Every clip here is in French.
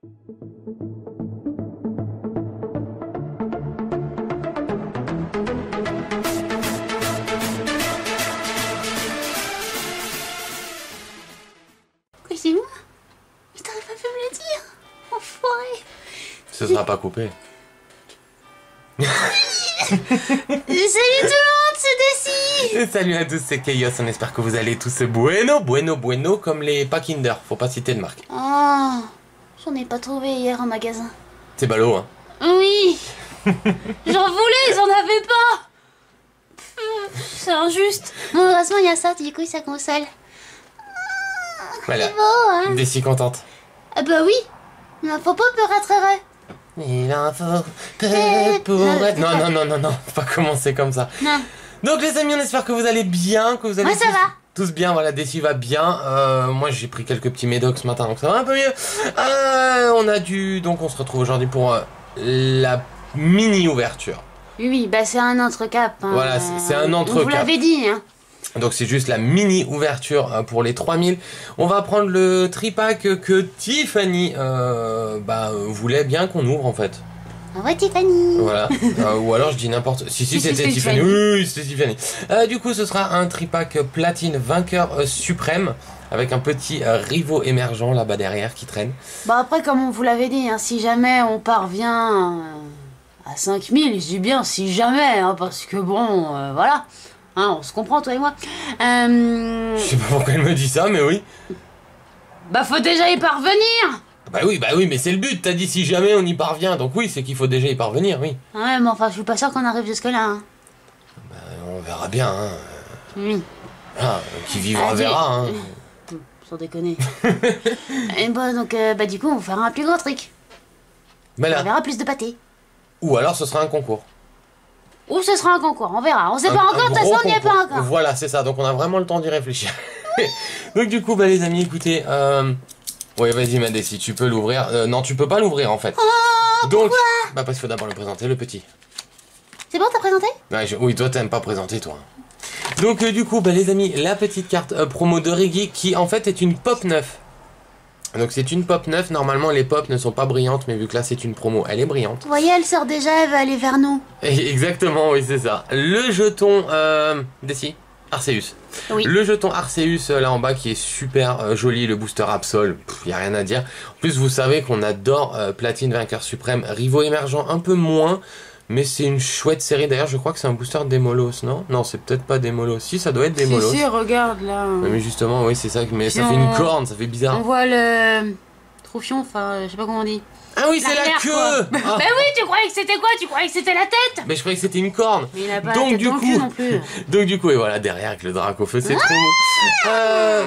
Quoi, c'est moi? Mais t'aurais pas pu me le dire, enfoiré. Ce sera pas coupé. Salut tout le monde, c'est Dessy. Salut à tous, c'est Kéos, on espère que vous allez tous bueno comme les Packinder, faut pas citer de marque. Oh, j'en ai pas trouvé hier en magasin. C'est ballot, hein. Oui. J'en voulais, j'en avais pas. C'est injuste. Bon, heureusement il y a ça, du coup ça console. Voilà. C'est beau, hein. Dessy contente. Ah bah oui, mais faut pas peur être heureux. Il en faut peu pour être... Non, non, non, non, non, faut pas commencer comme ça. Non. Donc les amis, on espère que vous allez bien, que vous allez... Moi ça va. Tous bien, voilà, Dessy va bien. Moi j'ai pris quelques petits médocs ce matin, donc ça va un peu mieux. Donc on se retrouve aujourd'hui pour la mini-ouverture. Oui, bah c'est un entrecap. Hein. Voilà, c'est un entrecap. Vous l'avez dit, hein. Donc c'est juste la mini ouverture pour les 3000. On va prendre le tripack que Tiffany voulait bien qu'on ouvre en fait. Au revoir Tiffany. Voilà. Ou alors je dis n'importe. Si c'était Tiffany. Oui, c'était Tiffany. Du coup ce sera un tripack Platine Vainqueur Suprême. Avec un petit Rivaux Émergent là-bas derrière qui traîne. Bah après comme on vous l'avait dit, hein, si jamais on parvient à 5000, je dis bien si jamais, hein, parce que bon, voilà. Hein, on se comprend toi et moi. Je sais pas pourquoi elle me dit ça, mais oui. Bah faut déjà y parvenir. Bah oui, mais c'est le but. T'as dit si jamais on y parvient, donc oui, c'est qu'il faut déjà y parvenir, oui. Ouais, mais enfin, je suis pas sûr qu'on arrive jusque là. Hein. Bah on verra bien. Hein. Oui. Ah, qui vivra verra. Hein. Sans déconner. Et bon, donc du coup, on fera un plus gros truc. Bah là. On verra plus de pâté. Ou alors, ce sera un concours. Ou ce sera un concours, on verra. On sait pas encore, de toute façon on n'y est pas encore. Voilà, c'est ça, donc on a vraiment le temps d'y réfléchir. Oui. Donc du coup, bah les amis, écoutez... Oui, vas-y, Madé, si tu peux l'ouvrir... non, tu peux pas l'ouvrir, en fait. Oh, donc, bah parce qu'il faut d'abord le présenter, le petit. C'est bon, t'as présenté? Ouais, oui, toi, t'aimes pas présenter, toi. Donc du coup, bah les amis, la petite carte promo de Reggie, qui en fait est une pop 9. Donc c'est une pop 9, normalement les pop ne sont pas brillantes, mais vu que là c'est une promo, elle est brillante. Vous voyez, elle sort déjà, elle va aller vers nous. Exactement, oui c'est ça. Le jeton Dessy, Arceus. Oui. Le jeton Arceus là en bas qui est super joli, le booster Absol, il n'y a rien à dire. En plus vous savez qu'on adore Platine Vainqueur Suprême, Rivaux Émergents un peu moins, mais c'est une chouette série. D'ailleurs je crois que c'est un booster Démolos, non? Non c'est peut-être pas Démolos, si ça doit être Démolos. Si regarde là. Mais justement oui c'est ça, mais ça fait une corne, ça fait bizarre. On voit le trophion, enfin je sais pas comment on dit. Ah oui c'est la queue. Mais ah. Bah oui tu croyais que c'était quoi? Tu croyais que c'était la tête? Mais je croyais que c'était une corne. Mais il a pas donc, la tête du coup... non plus. Donc du coup et voilà derrière avec le Dracaufeu c'est trop beau.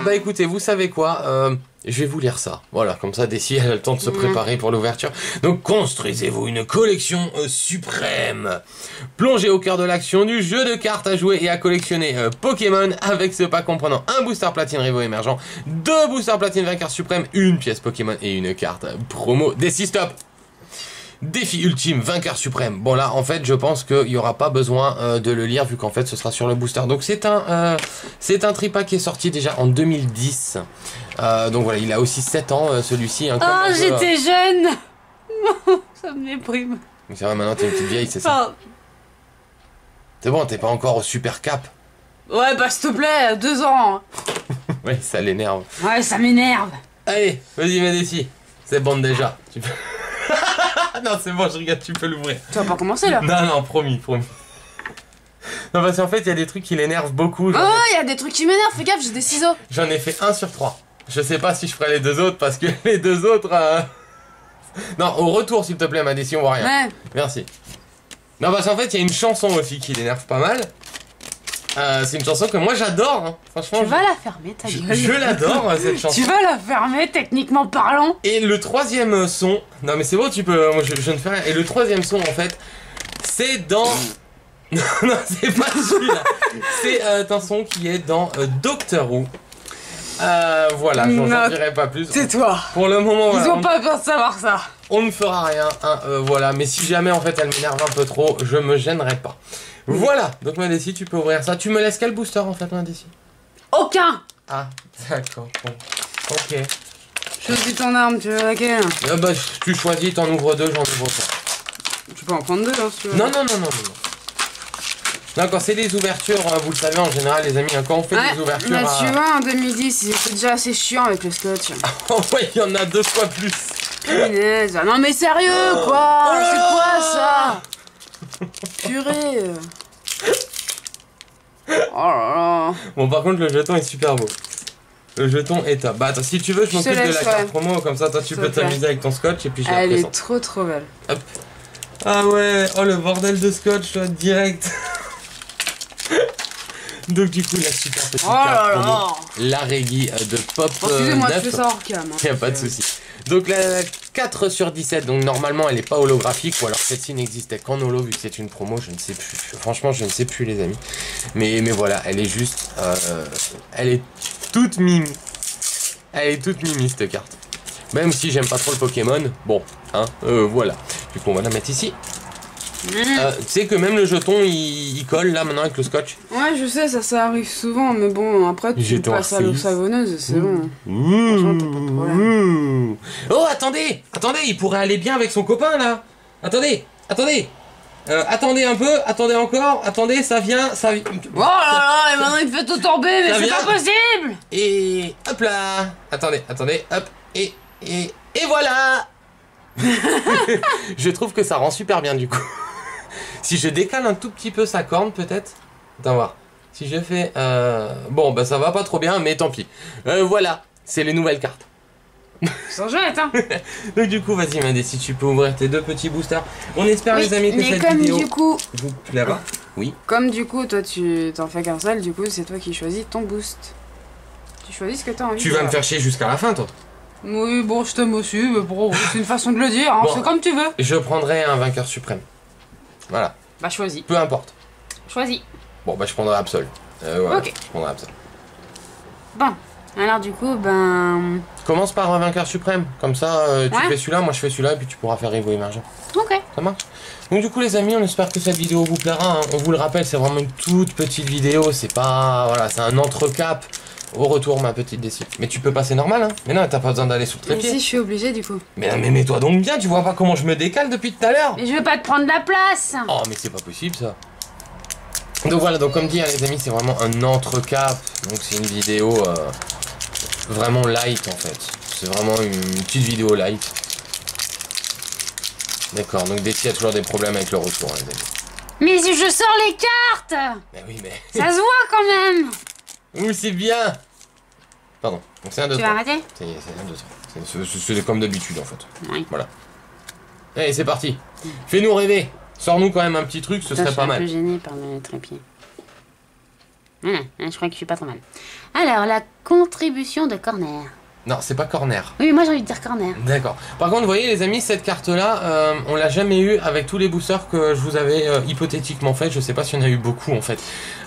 Bah écoutez vous savez quoi je vais vous lire ça, voilà, comme ça Dessy elle a le temps de se préparer pour l'ouverture. Donc construisez-vous une collection suprême. Plongez au cœur de l'action du jeu de cartes à jouer et à collectionner Pokémon avec ce pack comprenant un booster Platine Rivaux Émergent, 2 boosters Platine Vainqueur Suprême, une pièce Pokémon et une carte promo. Dessy stop. Défi ultime, vainqueur suprême. Bon là en fait je pense qu'il n'y aura pas besoin de le lire vu qu'en fait ce sera sur le booster. Donc c'est un tripack qui est sorti déjà en 2010. Donc voilà il a aussi 7 ans celui-ci. Hein, oh j'étais jeune. Ça me déprime. C'est vrai maintenant t'es une petite vieille c'est ça. C'est bon t'es pas encore au super cap. Ouais bah s'il te plaît 2 ans. Ouais ça l'énerve. Ouais ça m'énerve. Allez vas-y Défi. C'est bon déjà. Tu peux... Non c'est bon je regarde, tu peux l'ouvrir. Tu vas pas commencer là. Non promis. Non parce qu'en fait il y a des trucs qui l'énervent beaucoup. Oh il y a des trucs qui m'énervent, fais gaffe j'ai des ciseaux. J'en ai fait 1 sur 3. Je sais pas si je ferai les 2 autres parce que les 2 autres Non au retour s'il te plaît Madé, si on voit rien. Ouais. Merci. Non parce qu'en fait il y a une chanson aussi qui l'énerve pas mal. C'est une chanson que moi j'adore, hein. Franchement. Tu vas la fermer ta gueule. Je l'adore cette chanson. Tu vas la fermer techniquement parlant. Et le 3e son, non mais c'est bon tu peux, moi je ne fais rien. Et le 3e son en fait, c'est dans... non c'est pas celui-là. C'est un son qui est dans Doctor Who. Voilà, j'en dirai pas plus. Tais-toi. Pour le moment, voilà, ils ont pas peur de savoir ça. On ne fera rien, hein, voilà. Mais si jamais en fait elle m'énerve un peu trop, je me gênerai pas. Voilà, donc ma Dessy, tu peux ouvrir ça. Tu me laisses quel booster en fait, ma Dessy? Aucun. Ah, d'accord, bon. Ok. Choisis ton arme, tu veux laquelle? Bah, tu choisis, t'en ouvres deux, j'en ouvre pas. Tu peux en prendre deux, hein, si tu veux. Non, non, non, non, non. Non, quand c'est des ouvertures, vous le savez en général, les amis, quand on fait des ouvertures. Bah, tu vois, en 2010, c'était déjà assez chiant avec le scotch. Ouais, il y en a deux fois plus. Punaise. Non, mais sérieux, quoi. C'est quoi ça? Purée. Oh là là. Bon, par contre, le jeton est super beau. Le jeton est top. Bah, attends, si tu veux, je m'occupe de la carte promo, comme ça, toi, tu peux t'amuser avec ton scotch et puis je la présente. Elle est trop trop belle. Hop. Ah ouais, oh le bordel de scotch là, direct. Donc du coup la super petite carte promo, la Reggie de Pop. Excusez-moi, je fais ça hors cam. Hein, y'a pas de souci. Donc la 4/17, donc normalement elle est pas holographique, ou alors celle-ci n'existait qu'en holo vu que c'est une promo, je ne sais plus. Franchement je ne sais plus les amis. Mais voilà, elle est juste, elle est toute mimi. Elle est toute mimi cette carte. Même si j'aime pas trop le Pokémon, bon, hein, voilà. Du coup, on va la mettre ici. Tu sais que même le jeton, il colle là maintenant avec le scotch. Ouais, je sais, ça arrive souvent, mais bon, après tu passes à l'eau savonneuse, c'est bon. Franchement, t'as pas de problème. Oh, attendez, attendez, il pourrait aller bien avec son copain là. Attendez, attendez. Attendez un peu, attendez encore, attendez, ça vient, ça vient. Oh là là, et maintenant il me fait tout tomber, mais c'est pas possible. Et hop là. Attendez, attendez, hop, et voilà. Je trouve que ça rend super bien du coup. Si je décale un tout petit peu sa corne peut-être. Attends voir. Si je fais... Bon bah ça va pas trop bien mais tant pis. Voilà, c'est les nouvelles cartes. Sans jette hein. Donc du coup vas-y Mandé, si tu peux ouvrir tes deux petits boosters. On espère les amis que cette vidéo vous plaira. Oui. Comme du coup toi tu t'en fais qu'un seul, du coup c'est toi qui choisis ton boost. Tu choisis ce que t'as envie. Tu vas me faire chier jusqu'à la fin toi. Oui, bon, je t'aime aussi, mais bon, c'est une façon de le dire, hein, bon, c'est comme tu veux. Je prendrai un vainqueur suprême. Voilà. Bah, choisis. Peu importe. Choisis. Bon, bah, je prendrai Absol. Voilà, ok. Je prendrai Absol. Bon, alors du coup, ben... Commence par un vainqueur suprême, comme ça, tu fais celui-là, moi je fais celui-là, et puis tu pourras faire Rivaux Émergents. Ok. Ça marche. Donc du coup, les amis, on espère que cette vidéo vous plaira, hein. On vous le rappelle, c'est vraiment une toute petite vidéo, c'est pas... Voilà, c'est un entrecap. Au retour, ma petite Dessy. Mais tu peux passer normal, hein. Mais non, t'as pas besoin d'aller sous le trépied. Mais si, je suis obligée, du coup. Mais mets-toi donc bien, tu vois pas comment je me décale depuis tout à l'heure. Mais je veux pas te prendre la place. Oh, mais c'est pas possible, ça. Donc voilà, donc comme dit, hein, les amis, c'est vraiment un entrecap. Donc c'est une vidéo vraiment light, en fait. C'est vraiment une petite vidéo light. D'accord, donc Dessy a toujours des problèmes avec le retour, hein, les amis. Mais si je sors les cartes. Mais oui, mais... Ça se voit, quand même. Oui, c'est bien. Pardon. Donc c'est un 2-3. Tu vas arrêter ? C'est un 2-3. C'est comme d'habitude en fait. Oui. Voilà. Allez, c'est parti. Fais-nous rêver. Sors-nous quand même un petit truc, ce serait pas mal. Je suis un peu gênée par mes trépieds. Je crois que je suis pas trop mal. Alors, la contribution de Corner. Non, c'est pas Corner. Oui, moi j'ai envie de dire Corner. D'accord. Par contre, vous voyez les amis, cette carte-là, on l'a jamais eu avec tous les boosters que je vous avais hypothétiquement fait. Je sais pas si on a eu beaucoup en fait.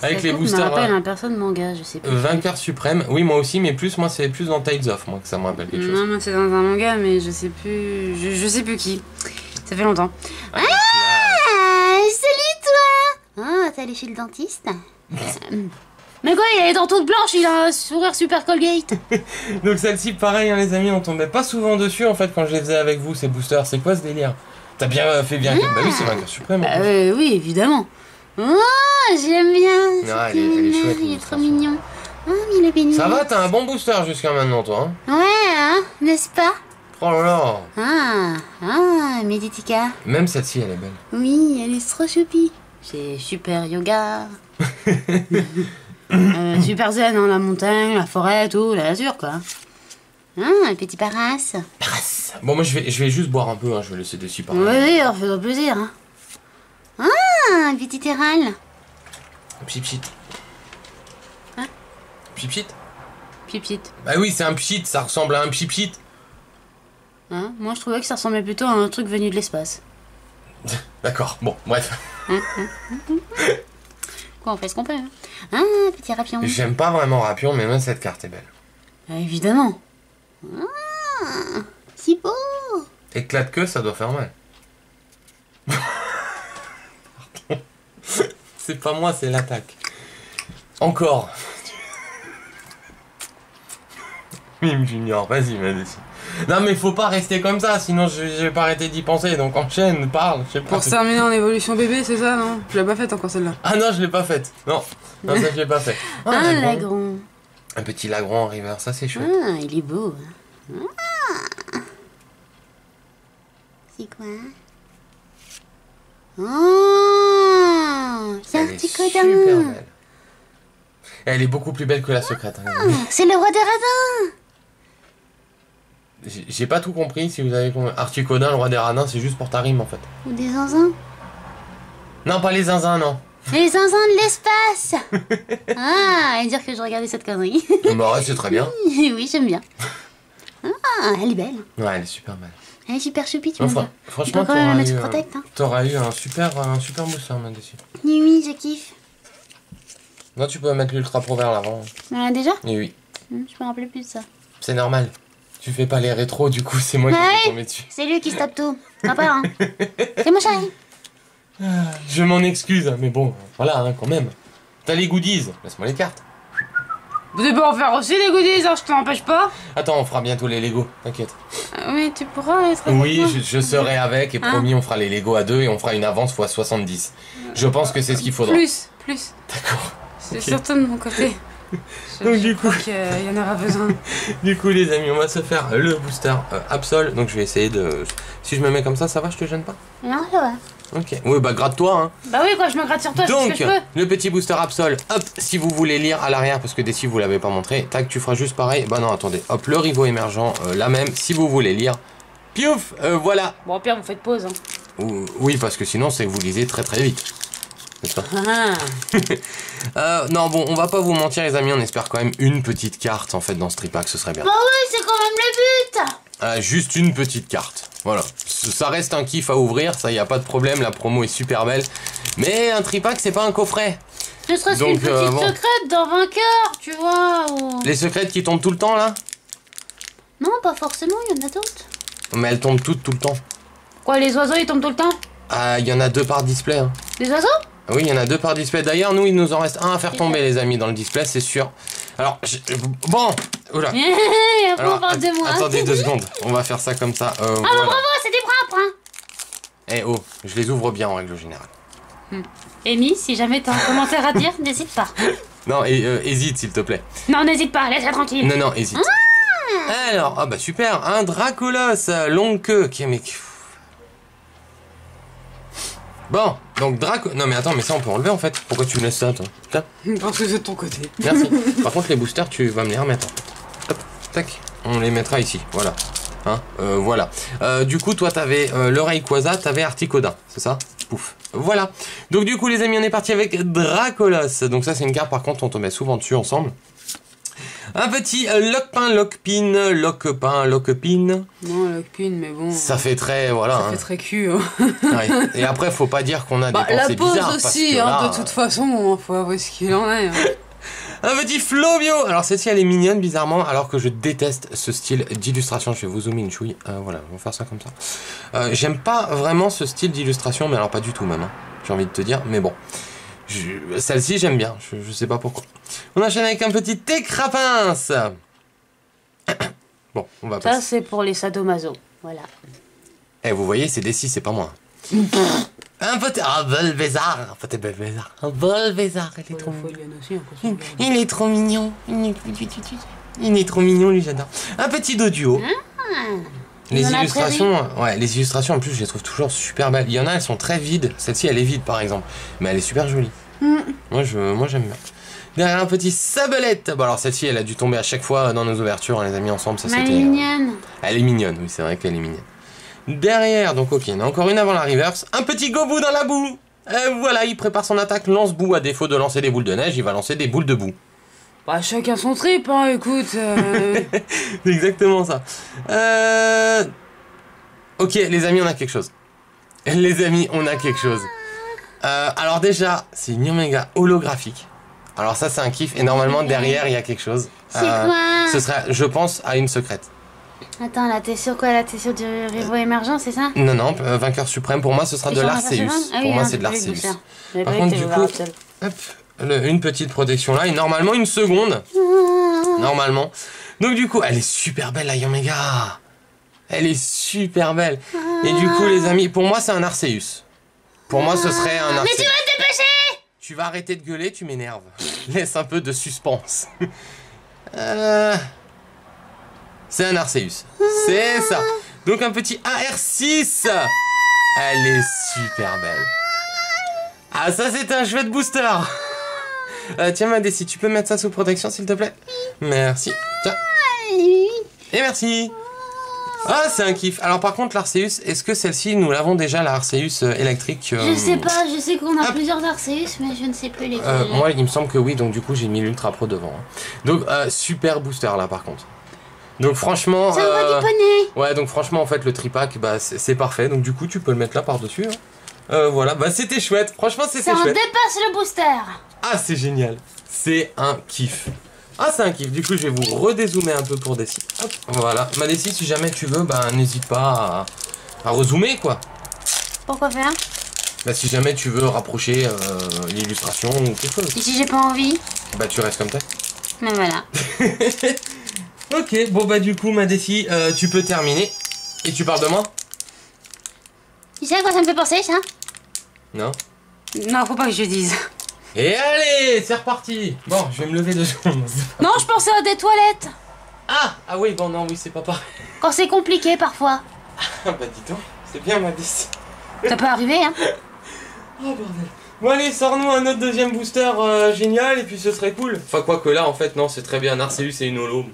Avec les boosters. Ça me rappelle un personne manga, je sais pas. Vainqueur suprême. Oui, moi aussi, mais plus moi c'est plus dans Tides Off, moi que ça me rappelle quelque chose. Non, moi c'est dans un manga, mais je sais plus, je sais plus qui. Ça fait longtemps. Ah, salut toi. Oh, t'es allé chez le dentiste. Mais quoi, il est dans toute blanche, il a un sourire super Colgate. Donc celle-ci, pareil, hein, les amis, on tombait pas souvent dessus, en fait, quand je les faisais avec vous, ces boosters. C'est quoi ce délire? T'as bien fait bien... Bah oui, c'est vainqueur suprême. Oui, évidemment. Oh, j'aime bien. Ah, elle est chouette, il est trop mignon. Oh, il est béni. Ça va, t'as un bon booster jusqu'à maintenant, toi. Hein ouais, hein, n'est-ce pas? Oh là là. Ah, Méditikka. Même celle-ci, elle est belle. Oui, elle est trop choupie. C'est super yoga. Super zen, hein, la montagne, la forêt, tout, l'azur quoi. Ah, un petit Paras. Paras. Bon, moi je vais juste boire un peu, hein, je vais laisser dessus par là. Oui, on fait plaisir. Hein. Ah, un petit Téral. Pipite. Hein? Pipite. Pipite. Bah oui, c'est un pchit, ça ressemble à un pipite. Hein? Moi je trouvais que ça ressemblait plutôt à un truc venu de l'espace. D'accord, bon, bref. Quoi, on fait ce qu'on peut. Hein. Ah, petit Rapion. J'aime pas vraiment Rapion, mais même cette carte est belle. Évidemment. Ah, si beau. Éclate que ça doit faire mal. C'est pas moi, c'est l'attaque. Encore. Mime Junior, vas-y, Dessy. Non mais faut pas rester comme ça, sinon j'ai pas arrêté d'y penser, donc enchaîne, parle, je sais pas. Pour terminer en évolution bébé, c'est ça, non? Tu l'as pas faite encore celle-là? Ah non, je l'ai pas faite, non, non ça je l'ai pas faite. Ah, un Laggron. Un petit Laggron en river, ça c'est chouette. Ah, il est beau. Ah. C'est quoi? Oh, c'est Artikodin. Elle est beaucoup plus belle que la secrète. Hein. C'est le roi des radins. J'ai pas tout compris, si vous avez compris. Artikodin, le roi des radins, c'est juste pour ta rime en fait. Ou des zinzins? Non, pas les zinzins, non. Les zinzins de l'espace. Ah, et dire que je regardais cette connerie. Bah ouais, c'est très bien. Oui, j'aime bien. Ah, elle est belle. Ouais, elle est super belle. Elle est super choupie, tu vois. Franchement, t'auras eu un super mousse, hein, dessus. Oui, je kiffe. Non, tu peux mettre l'ultra pro vers l'avant. On l'a déjà? Oui. Je me rappelais plus de ça. C'est normal. Tu fais pas les rétros, du coup, c'est moi qui suis tombé dessus. C'est lui qui se tape tout. Hein. C'est mon chéri. Je m'en excuse, mais bon, voilà, hein, quand même. T'as les goodies, laisse-moi les cartes. Vous devez en faire aussi les goodies, hein, je t'en empêche pas. Attends, on fera bientôt les Lego, t'inquiète. Oui, tu pourras être avec moi. Je serai avec, et promis, on fera les Lego à deux et on fera une avance fois 70. Je pense que c'est ce qu'il faudra. Plus. D'accord. C'est surtout de mon côté. Donc du coup, il y en aura besoin. Du coup les amis, on va se faire le booster Absol. Donc je vais essayer de... Si je me mets comme ça, ça va, je te gêne pas? Non, ça va. Ok, oui bah gratte-toi hein. Bah oui quoi, je me gratte sur toi. Donc, le petit booster Absol, hop, si vous voulez lire à l'arrière, parce que Dessy vous l'avez pas montré, tac, tu feras juste pareil. Bah non, attendez, hop, le Rivaux Émergent, la même, si vous voulez lire. Piouf, voilà. Bon au pire, vous faites pause hein. Oui, parce que sinon c'est que vous lisez très très vite. Non bon, on va pas vous mentir les amis, on espère quand même une petite carte en fait dans ce tripack, ce serait bien. Bah oui, c'est quand même le but. Juste une petite carte, voilà. Ça reste un kiff à ouvrir, ça y a pas de problème, la promo est super belle. Mais un tripack c'est pas un coffret. Ce serait une petite secrète dans Vainqueur, tu vois ou... Les secrètes qui tombent tout le temps là? Non pas forcément, il y en a d'autres. Mais elles tombent toutes tout le temps. Quoi, les oiseaux ils tombent tout le temps? Il y en a deux par display hein. Les oiseaux? Oui, il y en a deux par display. D'ailleurs, nous, il nous en reste un à faire tomber, les amis, dans le display, c'est sûr. Alors, bon. Oula. Alors, on parle de moi. Attendez 2 secondes. On va faire ça comme ça. Ah, voilà. Bravo, c'était propre, hein. Eh oh, je les ouvre bien en règle générale. Amy, si jamais t'as un commentaire à dire, n'hésite pas. Non, hésite, s'il te plaît. Non, n'hésite pas, laisse-la tranquille. Non, non, hésite. Ah. Alors, ah bah super, un Dracolos, longue queue. Mais... Bon, donc non mais attends, mais ça on peut enlever en fait. Pourquoi tu me laisses ça toi? Parce que c'est de ton côté. Merci. Par contre les boosters tu vas me les remettre. Hop, tac. On les mettra ici, voilà. Hein, voilà. Du coup toi t'avais l'oreille Quasa, t'avais Artikodin, c'est ça? Pouf. Voilà. Donc du coup les amis on est parti avec Dracolos. Donc ça c'est une carte par contre on te met souvent dessus ensemble. Un petit loquepin. Non, loquepin, mais bon. Ça fait très. Voilà. Ça fait très cul. Hein. Ouais. Et après, faut pas dire qu'on a des pensées bizarres. La pause aussi, hein, là, de toute façon, faut avouer ce qu'il en est. Hein. Un petit Flobio. Alors, celle-ci, elle est mignonne, bizarrement, alors que je déteste ce style d'illustration. Je vais vous zoomer une chouille. Voilà, on va faire ça comme ça. J'aime pas vraiment ce style d'illustration, mais alors pas du tout, même. Hein. J'ai envie de te dire, mais bon. Celle-ci j'aime bien, je sais pas pourquoi. On enchaîne avec un petit Técrapince. Bon, on va passer. Ça c'est pour les sadomaso, voilà. Eh vous voyez, c'est Dessy, c'est pas moi. Un petit... Ah, Volvézard. Un petit Volvézard. Un Volvézard, il est trop mignon. Il est trop mignon. Il est trop mignon, lui, j'adore. Un petit Doduo. Les illustrations en plus je les trouve toujours super belles. Il y en a, elles sont très vides. Celle-ci elle est vide par exemple, mais elle est super jolie. Moi j'aime bien. Derrière un petit Sabelette. Bon alors celle-ci elle a dû tomber à chaque fois dans nos ouvertures, on les a mis ensemble. Ça, elle est mignonne. Elle est mignonne, oui c'est vrai qu'elle est mignonne. Derrière, donc ok, il y en a encore une avant la reverse. Un petit Gobou dans la boue. Voilà, il prépare son attaque lance-boue. À défaut de lancer des boules de neige, il va lancer des boules de boue. Bah chacun son trip, hein, écoute. C'est exactement ça. Ok, les amis, on a quelque chose. Les amis, on a quelque chose. Alors déjà, c'est une Yomega holographique. Alors ça, c'est un kiff. Et normalement, derrière, il y a quelque chose. C'est quoi? Ce serait, je pense, à une secrète. Attends, là, t'es sûr quoi? Là, t'es sûr du Rivaux Émergent, c'est ça? Non, non, Vainqueur Suprême, pour moi, ce sera de l'Arceus. Ah, pour moi, c'est de l'Arceus. Par contre, du coup, hop. Une petite protection là et normalement une seconde. Normalement. Donc du coup, elle est super belle la Yomega. Elle est super belle. Et du coup, les amis, pour moi, c'est un Arceus. Pour moi, ce serait un Arceus. Mais tu vas te dépêcher! Tu vas arrêter de gueuler, tu m'énerves. Laisse un peu de suspense. C'est un Arceus. C'est ça. Donc, un petit AR6. Elle est super belle. Ah, ça, c'est un chouette booster. Tiens, ma Dessy, tu peux mettre ça sous protection, s'il te plaît? Merci. Tiens. Et merci. Ah, c'est un kiff. Alors par contre, l'Arceus, est-ce que celle-ci, nous l'avons déjà, la Arceus électrique? Je sais pas, je sais qu'on a plusieurs Arceus, mais je ne sais plus lesquels. Moi, il me semble que oui, donc du coup, j'ai mis l'Ultra Pro devant. Donc, super booster là par contre. Donc franchement... Ça envoie du poney. Ouais, donc franchement, en fait, le tripack, bah, c'est parfait. Donc du coup, tu peux le mettre là par-dessus. Hein. Voilà, bah c'était chouette. Franchement, c'était chouette. Ça en dépasse le booster. Ah, c'est génial. C'est un kiff. Ah, c'est un kiff, du coup je vais vous redézoomer un peu pour Dessy. Hop, voilà. Ma Dessy, si jamais tu veux, bah n'hésite pas à rezoomer quoi. Pourquoi faire? Bah si jamais tu veux rapprocher l'illustration ou quelque chose. Et si j'ai pas envie? Bah tu restes comme t'es. Mais voilà. Ok, bon bah du coup ma Dessy, tu peux terminer. Et tu parles de moi? Tu sais à quoi ça me fait penser ça? Non. Non, faut pas que je dise. Et allez, c'est reparti. Bon, je vais me lever de secondes. Non, je pensais à des toilettes. Ah oui, bon, non, oui, c'est pas pareil. Quand c'est compliqué, parfois. Ah, bah dis donc, c'est bien, ma Dessy. Ça peut arriver, hein. Oh, bordel. Bon, allez, sors-nous un autre deuxième booster génial, et puis ce serait cool. Enfin, quoi que là, en fait, non, c'est très bien. Arceus et une holo.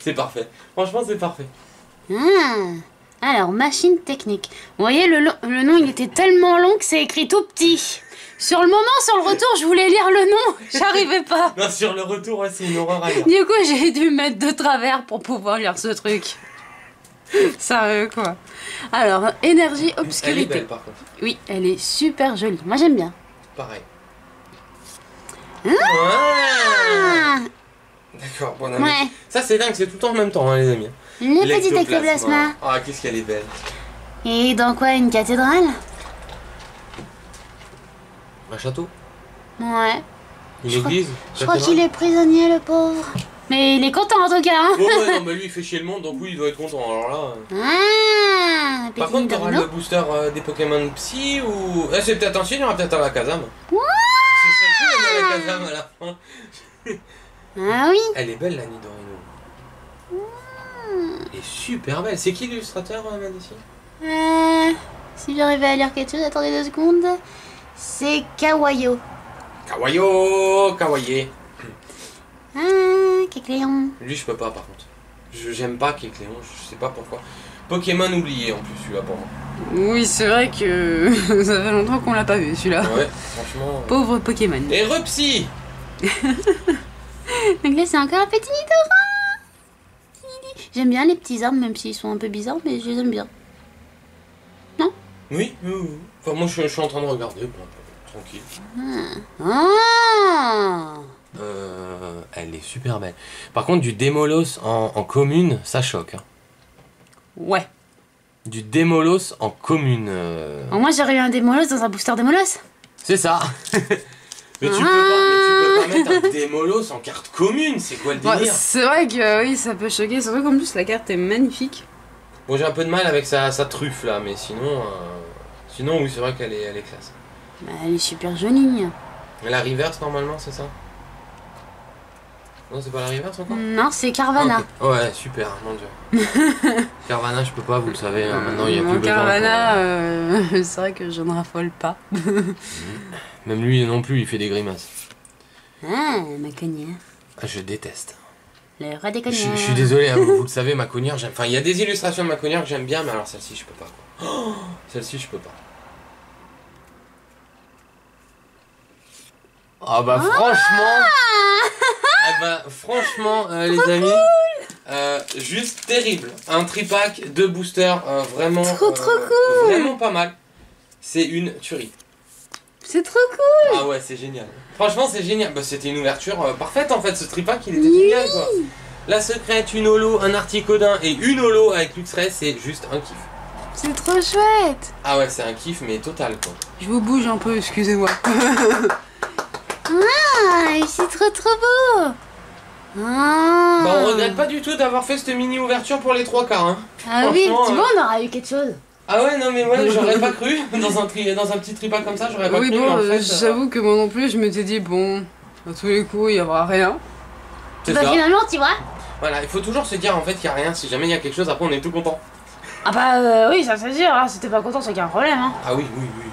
C'est parfait. Franchement, c'est parfait. Alors, machine technique. Vous voyez, le nom, il était tellement long que c'est écrit tout petit. Sur le moment, sur le retour, je voulais lire le nom, j'arrivais pas. Non, sur le retour, ouais, c'est une horreur à lire. Du coup, j'ai dû mettre de travers pour pouvoir lire ce truc. Sérieux, quoi. Alors, énergie, obscurité. Elle est belle, par contre. Oui, elle est super jolie. Moi, j'aime bien. Pareil. Ah ouais. D'accord, bon ami. Ouais. Ça, c'est dingue, c'est tout le temps en même temps, hein, les amis. Le petit ectoplasma. Ah, qu'est-ce qu'elle est belle. Et dans quoi, une cathédrale? Un château? Ouais. Une église? Je crois qu'il est prisonnier, le pauvre. Mais il est content en tout cas. Hein. Oh, ouais, non, mais lui il fait chier le monde, donc oui, il doit être content. Alors là. Par contre, t'auras le booster des Pokémon Psy ou. C'est peut-être un signe, il y aura peut-être un Lakazam. Wouah! Ce serait cool, un Lakazam à la fin. Ah oui. Elle est belle, la Nidorino. Elle est super belle. C'est qui l'illustrateur, Mandy? Si j'arrivais à lire quelque chose, attendez 2 secondes. C'est Kawayo. Kawayo, Kawaye. Ah, Kécléon. Lui, je peux pas, par contre. J'aime pas Kécléon, je sais pas pourquoi. Pokémon oublié, en plus, celui-là, pour moi. Oui, c'est vrai que ça fait longtemps qu'on l'a pas vu, celui-là. Ouais, franchement... Pauvre Pokémon. Et Repsy. Donc là, c'est encore un petit Nidoran. J'aime bien les petits arbres, même s'ils sont un peu bizarres, mais je les aime bien. Non? Oui, oui, oui. Enfin, moi je suis en train de regarder, bon, tranquille. Elle est super belle. Par contre, du Démolos en commune, ça choque. Hein. Ouais. Du Démolos en commune. Moi j'aurais eu un Démolos dans un booster Démolos. C'est ça. Mais tu peux pas mettre un Démolos en carte commune, c'est quoi le délire? Ouais, c'est vrai que oui, ça peut choquer, surtout qu'en plus la carte est magnifique. Bon, j'ai un peu de mal avec sa truffe là, mais sinon... Sinon, oui, c'est vrai qu'elle est, classe. Bah, elle est super jolie. La reverse, normalement, c'est ça? Non, c'est pas la reverse encore? Non, c'est Carvana. Ah, okay. Ouais, super, mon dieu. Carvana, je peux pas, vous le savez, maintenant, il n'y a plus besoin. Carvana, c'est vrai que je ne raffole pas. Même lui non plus, il fait des grimaces. Ah, ma cognière. Ah, je déteste. Le roi des cognards. Je suis désolé, hein, vous le savez, ma cognière, j'aime... Enfin, il y a des illustrations de ma cognière que j'aime bien, mais alors celle-ci, je peux pas, quoi. Oh, celle-ci, je peux pas. Ah bah franchement, les amis, cool. Juste terrible. Un tripack, 2 boosters, vraiment, trop cool. Vraiment pas mal. C'est une tuerie. C'est trop cool. Ah ouais, c'est génial. Franchement, c'est génial. Bah, c'était une ouverture parfaite en fait. Ce tripack, il était génial quoi. La secrète, une holo, un Artikodin et une holo avec Luxray, c'est juste un kiff. C'est trop chouette. Ah ouais, c'est un kiff mais total quoi. Je vous bouge un peu, excusez-moi. Ah, c'est trop beau. Ah. Bah, on regrette pas du tout d'avoir fait cette mini ouverture pour les 3K. Hein. Ah oui, tu vois, on aura eu quelque chose. Ah ouais, non mais moi j'aurais pas cru, dans un petit tripac comme ça, j'aurais pas cru. Oui, bon, j'avoue que moi non plus, je m'étais dit, bon, à tous les coups, il y aura rien. Bah ça. Finalement, tu vois. Voilà, il faut toujours se dire en fait qu'il n'y a rien, si jamais il y a quelque chose, après on est tout content. Ah bah oui, ça veut dire, hein. Si t'es pas content, c'est qu'il y a un problème. Hein. Ah oui, oui, oui.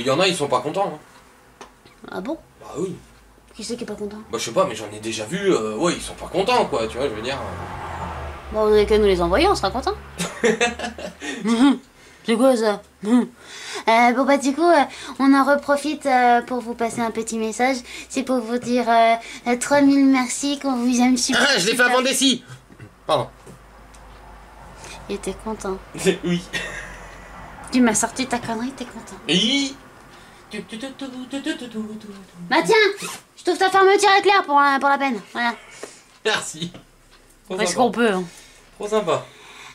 Il y en a, ils sont pas contents. Hein. Ah bon? Bah oui. Qui c'est qui est pas content? Bah je sais pas, mais j'en ai déjà vu, ouais, ils sont pas contents quoi, tu vois, je veux dire. Bon, vous n'avez qu'à nous les envoyer, on sera contents. C'est quoi ça? Bon bah du coup, on en reprofite pour vous passer un petit message. C'est pour vous dire 3000 merci, qu'on vous aime super. Ah, je l'ai fait avant Dessy. Pardon. Et t'es content? Oui. Tu m'as sorti ta connerie, t'es content? Oui. Bah tiens, je trouve ta fermeture éclair pour la peine. Voilà. Merci. Parce qu'on peut. Hein. Trop sympa.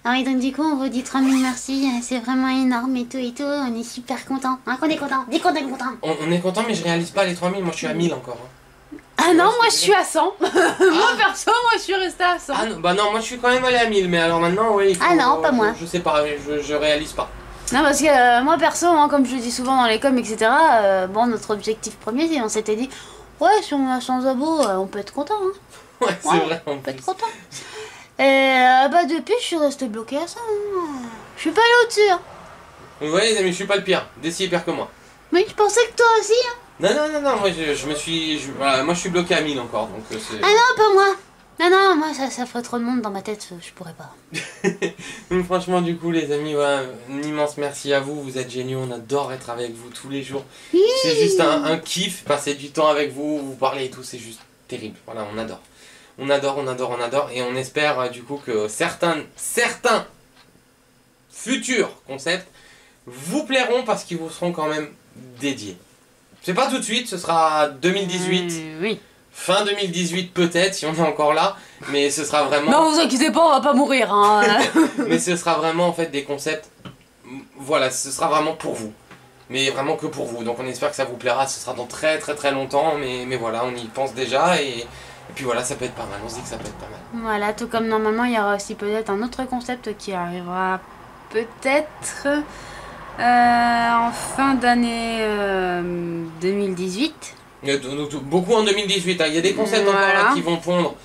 Ah oui, donc du coup, on vous dit 3000 merci, c'est vraiment énorme et tout, on est super contents. Hein, qu'on est contents, dis qu'on est contents. On est contents, mais je réalise pas les 3000, moi je suis à 1000 encore. Hein. Ah non, moi je suis à 100. Ah. Moi perso, moi je suis restée à 100. Ah non, bah non, moi je suis quand même allée à 1000, mais alors maintenant, oui. Ah non, pas moi. Je sais pas, je réalise pas. Non, parce que moi perso, hein, comme je le dis souvent dans les coms, etc., bon, notre objectif premier, c'est on s'était dit, ouais, si on a 100 abos, on peut être content. Hein. Ouais, c'est vrai, on peut être content. Et bah depuis je suis restée bloquée à ça, hein. Je suis pas allée au-dessus, hein. Vous voyez les amis, je suis pas le pire, Dessy est pire que moi. Mais je pensais que toi aussi, hein. Non, non, non, non, moi je me suis... voilà, moi je suis bloquée à 1000 encore, donc c'est... Ah non, pas moi. Non, non, moi ça ferait trop de monde dans ma tête, je pourrais pas. Donc franchement du coup les amis, voilà, un immense merci à vous, vous êtes géniaux, on adore être avec vous tous les jours. Oui. C'est juste un kiff, passer du temps avec vous, vous parler et tout, c'est juste terrible, voilà, on adore. On adore, on adore, on adore, et on espère du coup que certains futurs concepts vous plairont parce qu'ils vous seront quand même dédiés. C'est pas tout de suite, ce sera 2018, oui. Fin 2018 peut-être, si on est encore là, mais ce sera vraiment... Non, vous inquiétez pas, on va pas mourir, hein. Mais ce sera vraiment en fait des concepts, voilà, ce sera vraiment pour vous. Mais vraiment que pour vous, donc on espère que ça vous plaira, ce sera dans très longtemps, mais voilà, on y pense déjà, et puis voilà, ça peut être pas mal, on se dit que ça peut être pas mal. Voilà, tout comme normalement, il y aura aussi peut-être un autre concept qui arrivera peut-être en fin d'année 2018. Il y a beaucoup en 2018, hein. Il y a des concepts voilà. Encore là qui vont pondre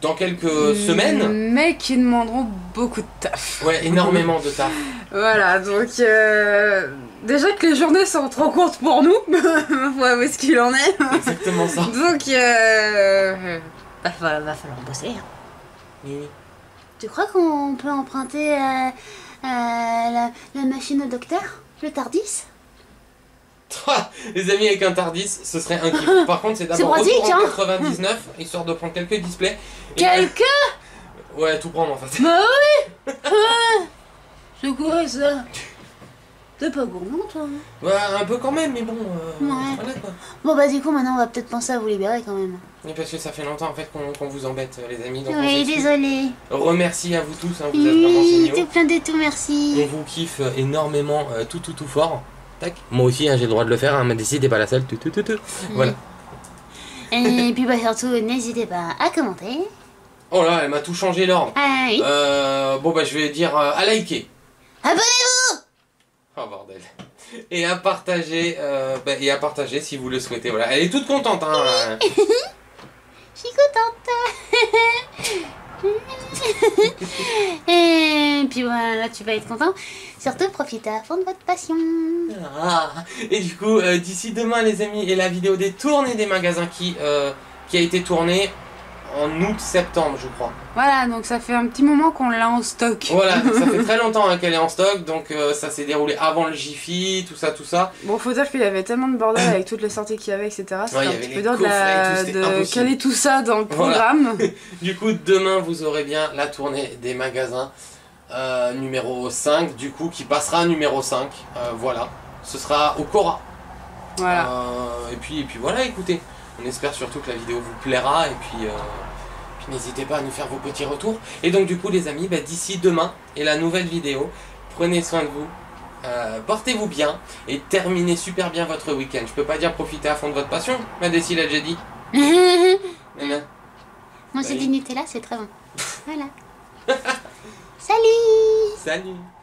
dans quelques semaines. Mais qui demanderont beaucoup de taf. Ouais, énormément de taf. Voilà, donc déjà que les journées sont trop courtes pour nous, ouais, où est-ce qu'il en est. Exactement ça. Donc, va falloir bosser. Hein. Oui. Tu crois qu'on peut emprunter la machine au docteur, le Tardis? Les amis, avec un Tardis, ce serait un kiff. Par contre, c'est d'abord retour en 99, histoire de prendre quelques displays. Quelques ouais, tout prendre en fait. Bah oui. C'est quoi ça? T'es pas gourmand toi? Bah un peu quand même, mais bon, ouais. Voilà, quoi. Bon bah du coup maintenant on va peut-être penser à vous libérer quand même. Oui, parce que ça fait longtemps en fait qu'on vous embête les amis. Donc oui, désolé. Remercie à vous tous, hein, vous êtes vraiment géniaux. Tout plein de tout, merci. On vous kiffe énormément, tout fort. Tac. Moi aussi hein, j'ai le droit de le faire, hein, mais Dessy t'es pas la seule, Voilà. Et puis bah surtout n'hésitez pas à commenter. Oh là, elle m'a tout changé l'ordre. Ah oui. Bon bah je vais dire à liker. Abonnez-vous! Oh bordel. Et à partager, si vous le souhaitez. Voilà, elle est toute contente. Hein. Je suis contente. Et puis voilà, tu vas être content. Surtout profitez à fond de votre passion. Ah. Et du coup, d'ici demain les amis, et la vidéo des tournées des magasins qui a été tournée. En août-septembre, je crois. Voilà, donc ça fait un petit moment qu'on l'a en stock. Voilà, ça fait très longtemps hein, qu'elle est en stock, donc ça s'est déroulé avant le Jiffy, tout ça. Bon, faut dire qu'il y avait tellement de bordel avec toutes les sorties qu'il y avait, etc. C'était un petit peu dur de caler tout ça dans le programme. Voilà. Du coup, demain, vous aurez bien la tournée des magasins numéro 5, du coup, qui passera à numéro 5. Voilà, ce sera au Cora. Voilà. Et puis voilà, écoutez. On espère surtout que la vidéo vous plaira et puis n'hésitez pas à nous faire vos petits retours. Et donc du coup les amis, bah, d'ici demain et la nouvelle vidéo, prenez soin de vous, portez-vous bien et terminez super bien votre week-end. Je peux pas dire profitez à fond de votre passion, mais Dessy l'a déjà dit. Manger du Nutella, c'est très bon. Voilà. Salut. Salut.